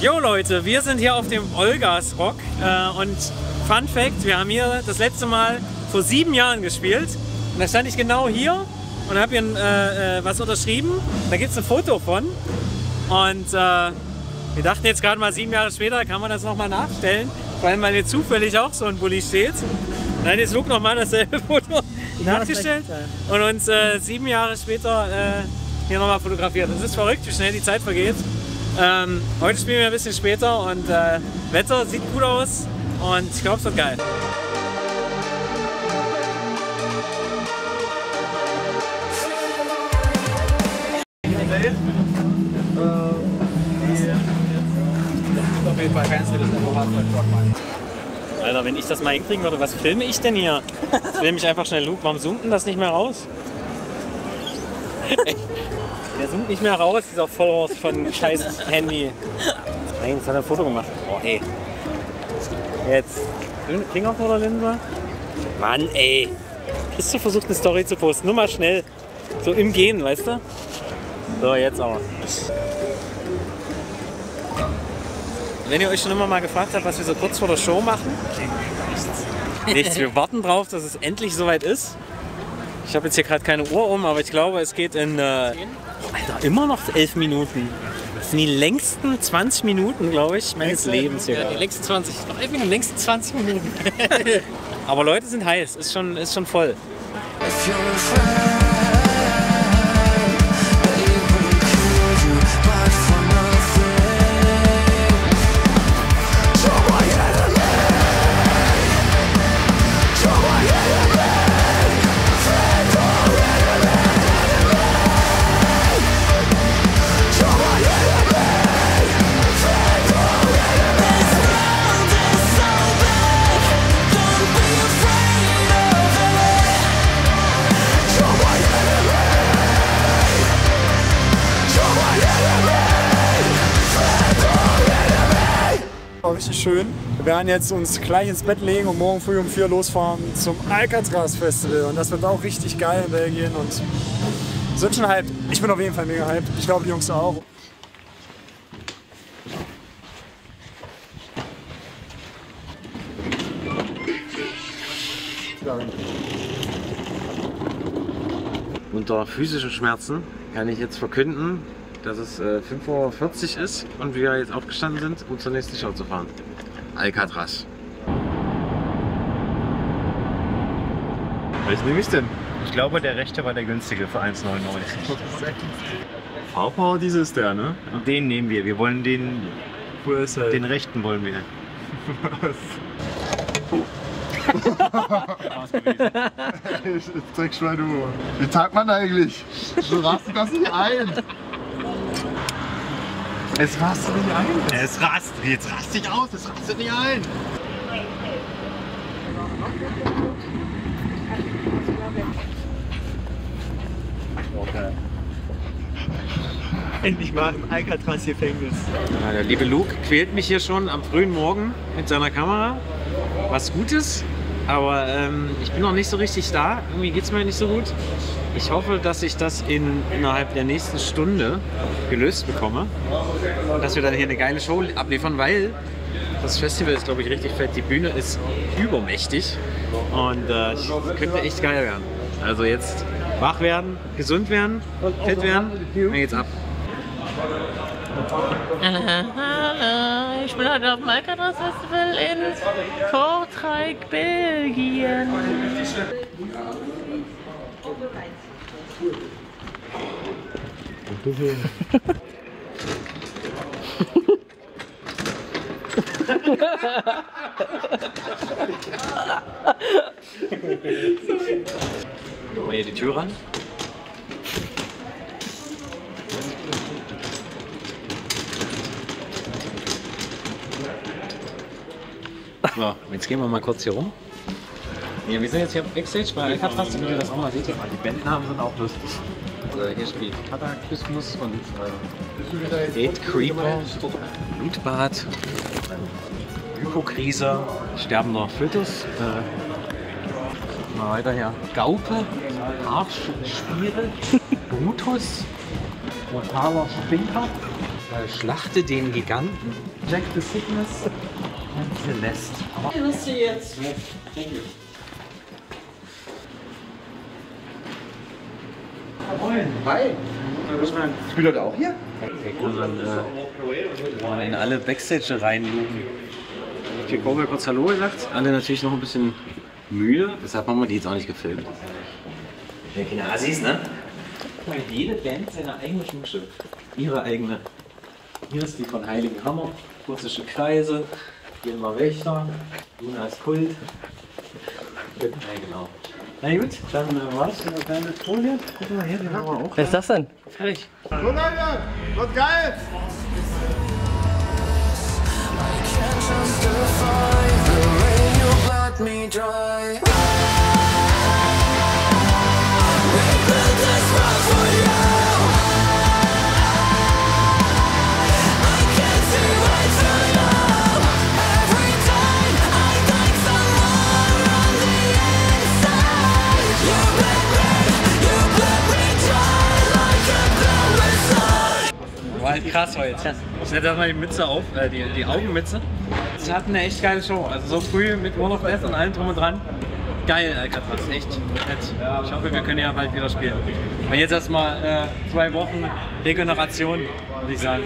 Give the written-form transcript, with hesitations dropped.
Jo Leute, wir sind hier auf dem Olgas Rock und Fun Fact, wir haben hier das letzte Mal vor 7 Jahren gespielt und da stand ich genau hier und habe hier was unterschrieben, da gibt es ein Foto von und wir dachten jetzt gerade mal 7 Jahre später, kann man das nochmal nachstellen, weil man hier zufällig auch so ein Bulli steht. Nein, jetzt guck nochmal dasselbe Foto nachgestellt und uns 7 Jahre später hier nochmal fotografiert. Es ist verrückt, wie schnell die Zeit vergeht. Heute spielen wir ein bisschen später und Wetter sieht gut aus und ich glaube, es wird geil. Alter, wenn ich das mal hinkriegen würde, was filme ich denn hier? Jetzt nehme ich einfach schnell Luke. Warum zoomt denn das nicht mehr raus? Der zoomt nicht mehr raus, dieser Vollhorst von scheiß Handy. Nein, jetzt hat er ein Foto gemacht. Oh, ey. Jetzt. Fingervorderlinse? Mann, ey. Bist du versucht, eine Story zu posten? Nur mal schnell. So im Gehen, weißt du? So, jetzt auch. Wenn ihr euch schon immer mal gefragt habt, was wir so kurz vor der Show machen. Nichts. Wir warten drauf, dass es endlich soweit ist. Ich habe jetzt hier gerade keine Uhr um, aber ich glaube, es geht in Alter, immer noch 11 Minuten. Das sind die längsten 20 Minuten, glaube ich, meines Lebens hier. Ja, die längsten 20. Noch 11 Minuten, längsten 20 Minuten. Aber Leute sind heiß, ist schon voll. Richtig schön. Wir werden jetzt uns gleich ins Bett legen und morgen früh um 4 losfahren zum Alcatraz Festival. Und das wird auch richtig geil in Belgien und sind schon hyped. Ich bin auf jeden Fall mega hyped. Ich glaube, die Jungs auch. Unter physischen Schmerzen kann ich jetzt verkünden, dass es 5:40 Uhr ist und wir jetzt aufgestanden sind, um zur nächsten Show zu fahren. Alcatraz. Was nehme ich denn? Ich glaube, der rechte war der günstige für 1,99 €. Fahrpower, diese ist der, ne? Ja. Den nehmen wir. Wir wollen den. Wo ist er? Den rechten wollen wir. Was? Oh. Wie tagt man eigentlich? So rastet das nicht ein. Es rastet nicht ein. Es rastet. Jetzt rastet ich aus. Es rastet nicht ein. Okay. Endlich mal im Alcatraz-Gefängnis. Ja, der liebe Luke quält mich hier schon am frühen Morgen mit seiner Kamera. Was Gutes. Aber ich bin noch nicht so richtig da. Irgendwie geht es mir nicht so gut. Ich hoffe, dass ich das innerhalb der nächsten Stunde gelöst bekomme und dass wir dann hier eine geile Show abliefern, weil das Festival ist, glaube ich, richtig fett. Die Bühne ist übermächtig und könnte echt geil werden. Also jetzt wach werden, gesund werden, fit werden, dann geht's ab. Hallo, ich bin heute auf dem Alcatraz Festival in Courtrai, Belgien. Mal hier die Tür ran. So, jetzt gehen wir mal kurz hier rum. Ja, wir sind jetzt hier auf Backstage bei Alcatraz, damit ihr das auch mal seht. Die Bandnamen sind auch lustig. Also hier spielt Kataklysmus und Eight Creeper, Blutbad, Hypokrise, Sterbender Fötus. Mal weiter her. Gaupe, Arsch Spiele, Brutus, Mortaler Spinker. Schlachte den Giganten, Jack the Sickness und Celeste. Ich muss sie jetzt. Hi. Spielt heute auch hier? Wollen in alle Backstage reinlugen. Ich hab hier Gaupe kurz Hallo gesagt. Alle natürlich noch ein bisschen müde. Deshalb haben wir die jetzt auch nicht gefilmt. Ja, keine Assis, ne? Weil jede Band seine eigene Schmusche. Ihre eigene. Hier ist die von Heiligen Hammer, Russische Kreise, hier mal Wächter, Luna ist Kult. Ja, genau. Na gut, dann war's. Eine kleine Folie. Guck mal her, die haben wir auch. Was ist das denn? Fertig. So Leute, was geil! Krass war jetzt. Ich setze erstmal die Mütze auf, die Augenmütze. Sie hatten eine echt geile Show. Also so früh mit World of Death und allem drum und dran. Geil, Alcatraz, echt nett. Ich hoffe, wir können ja bald wieder spielen. Aber jetzt erstmal 2 Wochen Regeneration, würde ich sagen.